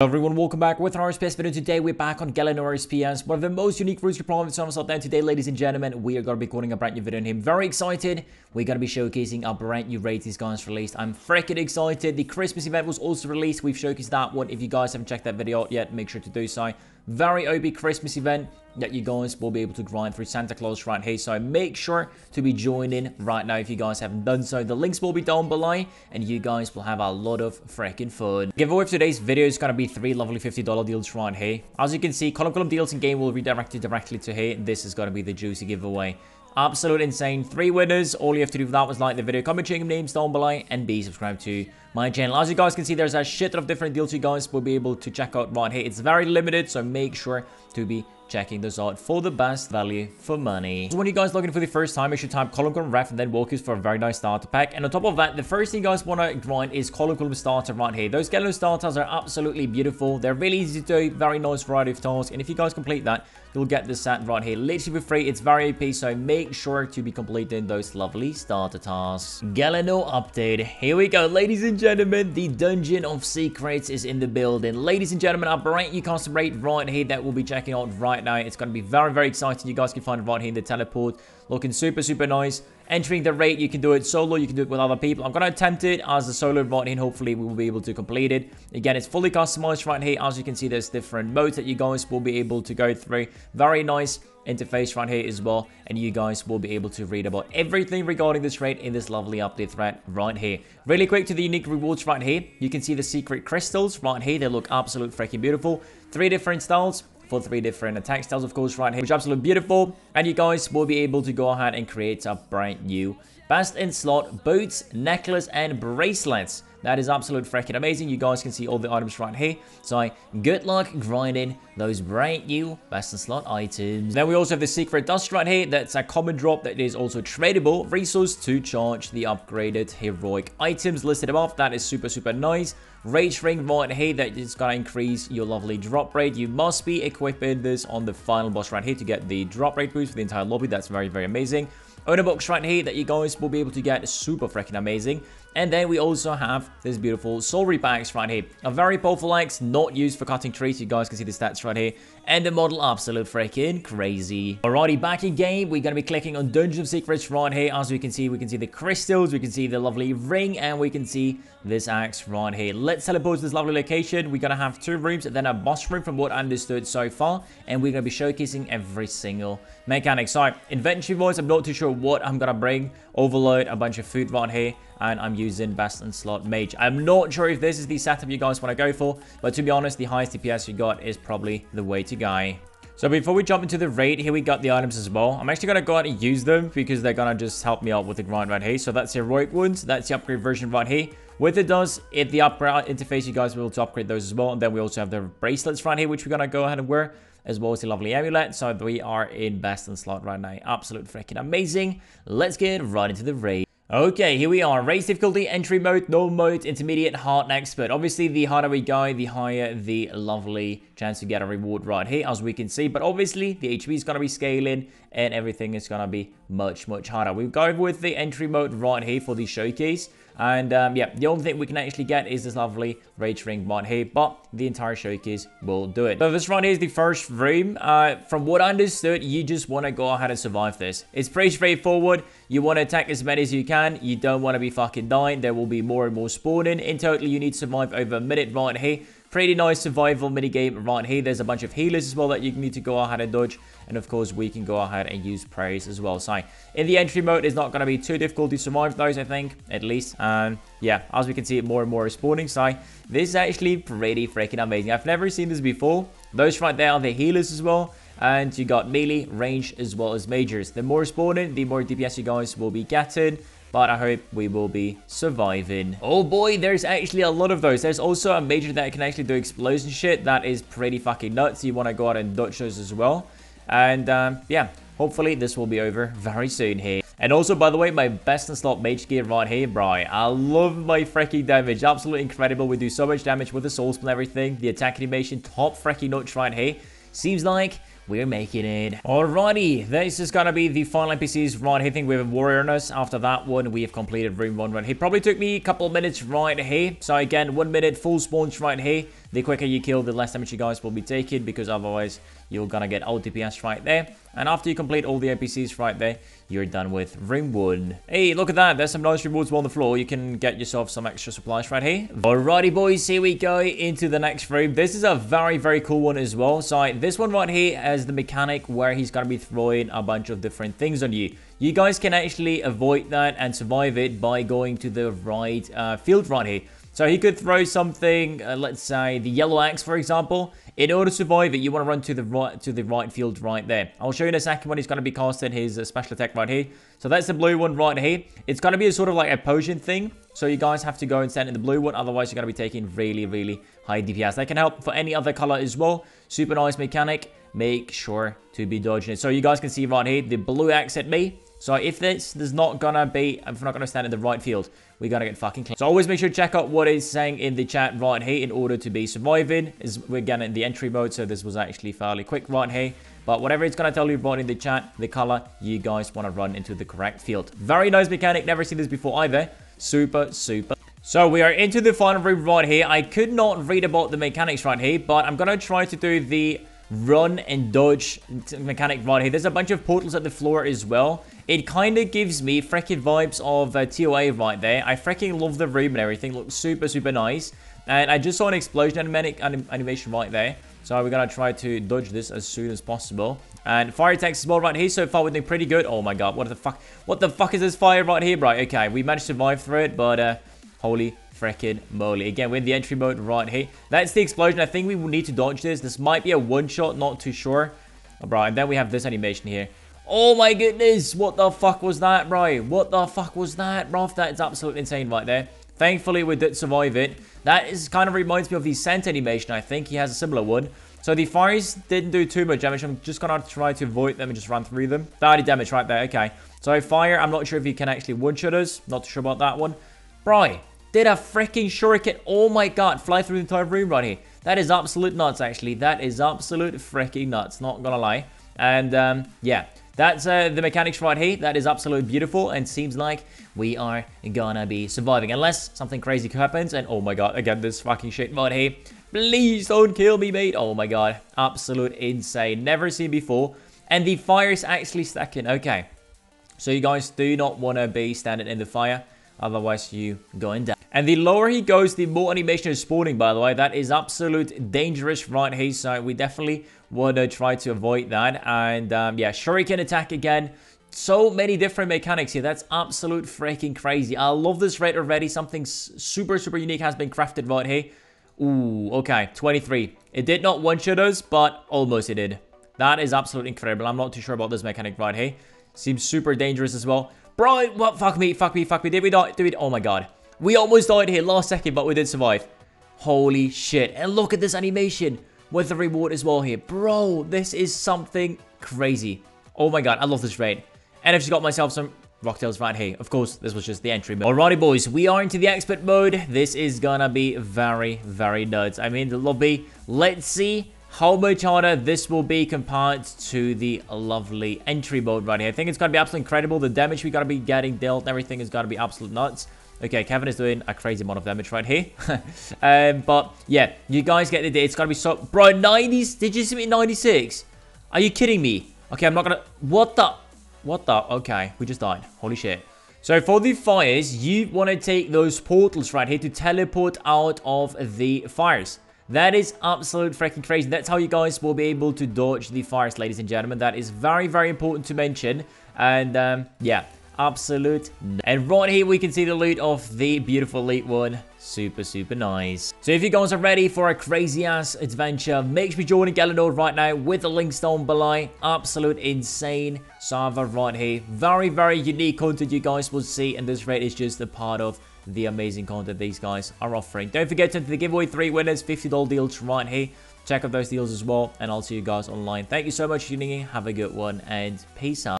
Hello everyone, welcome back with an RSPS video. Today we're back on Galanor RSPS, one of the most unique routes deployments out there today, ladies and gentlemen. We are going to be recording a brand new video on him. Very excited. We're going to be showcasing our brand new raid these guys released. I'm freaking excited. The Christmas event was also released. We've showcased that one. If you guys haven't checked that video out yet, make sure to do so. Very OP Christmas event that you guys will be able to grind through Santa Claus right here. So make sure to be joining right now if you guys haven't done so. The links will be down below and you guys will have a lot of freaking fun. Giveaway of today's video is going to be 3 lovely $50 deals right here. As you can see, column deals in game will redirect you directly to here. This is going to be the juicy giveaway. Absolute insane. 3 winners. All you have to do for that was like the video, comment your names down below, and be subscribed to my channel. As you guys can see, there's a shit ton of different deals you guys will be able to check out right here. It's very limited, so make sure to be checking those out for the best value for money. So when you guys log in for the first time, you should type Column Ref and then Walkus for a very nice starter pack. And on top of that, the first thing you guys want to grind is Column Starter right here. Those Galanor starters are absolutely beautiful. They're really easy to do, very nice variety of tasks. And if you guys complete that, you'll get this set right here, literally for free. It's very OP, so make sure to be completing those lovely starter tasks. Galanor update. Here we go, ladies and gentlemen. The Dungeon of Secrets is in the building. Ladies and gentlemen, our brand new custom raid right here that we'll be checking out right now. It's going to be very, very exciting. You guys can find it right here in the teleport. Looking super, super nice. Entering the raid, you can do it solo, you can do it with other people. I'm going to attempt it as a solo right here, and hopefully we will be able to complete it. Again, it's fully customized right here. As you can see, there's different modes that you guys will be able to go through. Very nice interface right here as well, and you guys will be able to read about everything regarding this raid in this lovely update thread right here. Really quick to the unique rewards right here. You can see the secret crystals right here. They look absolutely freaking beautiful. 3 different styles for 3 different attack styles, of course, right here, which is absolutely beautiful. And you guys will be able to go ahead and create a brand new best-in-slot boots, necklace, and bracelets. That is absolute freaking amazing. You guys can see all the items right here. So good luck grinding those brand new best-in-slot items. Then we also have the secret dust right here. That's a common drop that is also tradable resource to charge the upgraded heroic items listed above. That is super, super nice. Rage ring right here that is going to increase your lovely drop rate. You must be equipping this on the final boss right here to get the drop rate boost for the entire lobby. That's very, very amazing. Owner box right here that you guys will be able to get, super freaking amazing. And then we also have this beautiful soul axe right here, a very powerful axe, not used for cutting trees. You guys can see the stats right here, and the model absolute freaking crazy. Alrighty, back in game, we're gonna be clicking on Dungeon of Secrets right here. As we can see the crystals, we can see the lovely ring, and we can see this axe right here. Let's teleport to this lovely location. We're gonna have 2 rooms and then a boss room from what I understood so far, and we're gonna be showcasing every single mechanic. So inventory-wise, I'm not too sure what I'm gonna bring. Overload a bunch of food right here, and I'm using best in slot mage. I'm not sure if this is the setup you guys want to go for, but to be honest, the highest DPS you got is probably the way to go. So before we jump into the raid, here we got the items as well. I'm actually going to go out and use them because they're going to just help me out with the grind right here. So that's the heroic wounds, that's the upgrade version right here. With it does, if the upgrade interface, you guys will be able to upgrade those as well. And then we also have the bracelets right here, which we're going to go ahead and wear, as well as the lovely amulet. So we are in best in slot right now. Absolute freaking amazing. Let's get right into the raid. Okay, here we are. Race difficulty, entry mode, normal mode, intermediate, hard, and expert. Obviously, the harder we go, the higher the lovely chance to get a reward right here, as we can see. But obviously, the HP is going to be scaling, and everything is going to be much, much harder. We'll go with the entry mode right here for the showcase. And yeah, the only thing we can actually get is this lovely rage ring mod here, but the entire showcase will do it. So this round here is the first room. From what I understood, you just want to go ahead and survive this. It's pretty straightforward. You want to attack as many as you can. You don't want to be fucking dying. There will be more and more spawning. In total, you need to survive over a minute right here. Pretty nice survival minigame right here. There's a bunch of healers as well that you need to go ahead and dodge. And of course, we can go ahead and use praise as well. So in the entry mode, it's not going to be too difficult to survive those, I think, at least. And yeah, as we can see, more and more is spawning. So this is actually pretty freaking amazing. I've never seen this before. Those right there are the healers as well. And you got melee, range, as well as majors. The more spawning, the more DPS you guys will be getting. But I hope we will be surviving. Oh boy, there's actually a lot of those. There's also a major that can actually do explosion shit. That is pretty fucking nuts. You want to go out and dodge those as well. And yeah, hopefully this will be over very soon here. And also, by the way, my best in slot mage gear right here, bro. I love my freaking damage. Absolutely incredible. We do so much damage with the soul spell and everything. The attack animation, top freaking notch right here. Seems like we're making it. Alrighty, this is gonna be the final NPCs right here. I think we have a warrior on us. After that one, we have completed room 1 right here. Probably took me a couple minutes right here. So again, 1 minute full spawns right here. The quicker you kill, the less damage you guys will be taking, because otherwise you're gonna get OTPS right there. And after you complete all the APCs right there, you're done with Ring 1. Hey, look at that. There's some nice rewards on the floor. You can get yourself some extra supplies right here. Alrighty, boys. Here we go into the next room. This is a very, very cool one as well. So this one right here has the mechanic where he's gonna be throwing a bunch of different things on you. You guys can actually avoid that and survive it by going to the right field right here. So he could throw something, let's say the yellow axe, for example. In order to survive it, you want to run to the right field right there. I'll show you in a second when he's going to be casting his special attack right here. So that's the blue one right here. It's going to be a sort of like a potion thing. So you guys have to go and stand in the blue one. Otherwise, you're going to be taking really, really high DPS. That can help for any other color as well. Super nice mechanic. Make sure to be dodging it. So you guys can see right here, the blue axe at me. So if this is not gonna be, if we're not gonna stand in the right field, we're gonna get fucking claimed. So always make sure to check out what is saying in the chat right here in order to be surviving. Is we're getting in the entry mode, so this was actually fairly quick right here. But whatever it's gonna tell you right in the chat, the color, you guys wanna run into the correct field. Very nice mechanic, never seen this before either. Super, super. So we are into the final room right here. I could not read about the mechanics right here, but I'm gonna try to do the run and dodge mechanic right here. There's a bunch of portals at the floor as well. It kind of gives me freaking vibes of TOA right there. I freaking love the room and everything. Looks super, super nice. And I just saw an explosion animation right there. So we're going to try to dodge this as soon as possible. And fire attacks as well right here. So far we're doing pretty good. Oh my god, what the fuck? What the fuck is this fire right here, bro? Okay, we managed to survive through it, but holy freaking moly. Again, we're in the entry mode right here. That's the explosion. I think we will need to dodge this. This might be a one-shot, not too sure. Oh, bro, and then we have this animation here. Oh my goodness, what the fuck was that, bro? What the fuck was that, bro? That's absolutely insane right there. Thankfully, we did survive it. That is kind of reminds me of the Scent animation, I think. He has a similar one. So the fires didn't do too much damage. I'm just going to try to avoid them and just run through them. 30 damage right there, okay. So fire, I'm not sure if he can actually one-shot us. Not sure about that one. Bro, did a freaking shuriken, oh my god, fly through the entire room right here. That is absolute nuts, actually. That is absolute freaking nuts, not gonna lie. And, yeah, that's the mechanics right here. That is absolutely beautiful, and seems like we are gonna be surviving. Unless something crazy happens, and oh my god, again, this fucking shit right here. Please don't kill me, mate. Oh my god, absolute insane. Never seen before. And the fire is actually stacking, okay. So you guys do not wanna be standing in the fire. Otherwise, you going down. And the lower he goes, the more animation is spawning, by the way. That is absolute dangerous right here. So we definitely want to try to avoid that. And yeah, shuriken attack again. So many different mechanics here. That's absolute freaking crazy. I love this raid already. Something super, super unique has been crafted right here. Ooh, okay. 23. It did not one-shot us, but almost it did. That is absolutely incredible. I'm not too sure about this mechanic right here. Seems super dangerous as well. Bro, what? Fuck me, fuck me, fuck me. Did we die? Did we? Oh my god. We almost died here last second, but we did survive. Holy shit. And look at this animation with the reward as well here. Bro, this is something crazy. Oh my god, I love this raid. And I've just got myself some rocktails right here. Of course, this was just the entry mode. Alrighty, boys. We are into the expert mode. This is gonna be very, very nuts. I mean, the lobby. Let's see how much harder this will be compared to the lovely entry mode right here. I think it's going to be absolutely incredible. The damage we're going to be getting dealt and everything is going to be absolute nuts. Okay, Kevin is doing a crazy amount of damage right here. But yeah, you guys get the day. It's going to be so... Bro, 90s? Did you see me 96? Are you kidding me? Okay, I'm not going to... What the... What the... Okay, we just died. Holy shit. So for the fires, you want to take those portals right here to teleport out of the fires. That is absolute freaking crazy. That's how you guys will be able to dodge the fires, ladies and gentlemen. That is very, very important to mention. And, yeah, absolute. And right here, we can see the loot of the beautiful elite one. Super, super nice. So if you guys are ready for a crazy-ass adventure, make sure you join Galanor right now with the links down below. Absolute insane server right here. Very, very unique content you guys will see. And this raid is just a part of the amazing content these guys are offering. Don't forget to enter the giveaway. 3 winners, $50 deals right here. Check out those deals as well, and I'll see you guys online. Thank you so much for tuning in. Have a good one, and peace out.